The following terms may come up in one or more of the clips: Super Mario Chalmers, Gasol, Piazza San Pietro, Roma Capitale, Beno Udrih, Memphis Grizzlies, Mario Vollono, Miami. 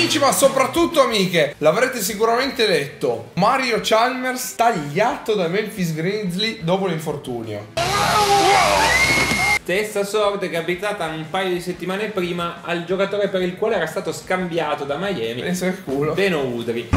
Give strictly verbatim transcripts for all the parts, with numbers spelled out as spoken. Amici, ma soprattutto amiche, l'avrete sicuramente letto: Mario Chalmers tagliato da Memphis Grizzlies dopo l'infortunio. Stessa sorte che è abitata un paio di settimane prima al giocatore per il quale era stato scambiato da Miami, Beno Udrih.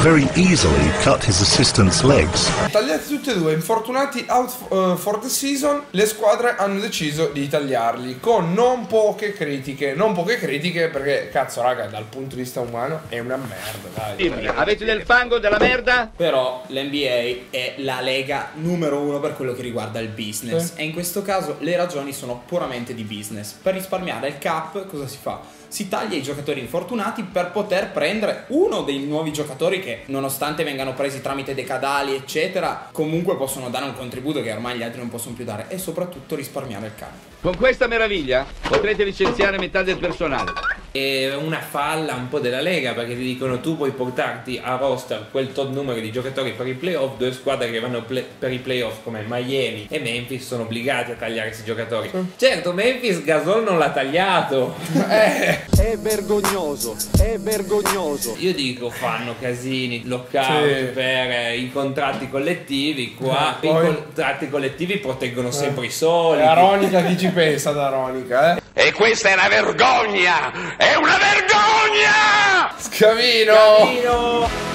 Very easily cut his assistant's legs. Tagliati tutti e due, infortunati out uh, for the season, le squadre hanno deciso di tagliarli con non poche critiche, non poche critiche perché cazzo raga, dal punto di vista umano è una merda, dai. Dimmi, avete del fango, della merda? Però l'N B A è la lega numero uno per quello che riguarda il business, eh. E in questo caso le ragioni sono puramente di business. Per risparmiare il cap cosa si fa? Si taglia i giocatori infortunati per poter prendere uno dei nuovi giocatori che, nonostante vengano presi tramite dei cadali eccetera, comunque possono dare un contributo che ormai gli altri non possono più dare, e soprattutto risparmiare il cap. Con questa meraviglia potrete licenziare metà del personale. È una falla un po' della Lega, perché ti dicono tu puoi portarti a roster quel tot numero di giocatori per i playoff. Due squadre che vanno per i playoff come Miami e Memphis sono obbligate a tagliare questi giocatori. Certo, Memphis Gasol non l'ha tagliato. eh. È vergognoso, è vergognoso. Io dico, fanno casini, lockout, sì, per i contratti collettivi. Qua eh, i poi... contratti collettivi proteggono eh. sempre i soliti. È Aronica, chi ci pensa ad Aronica, eh? E questa è una vergogna! È una vergogna! Scamino! Scamino!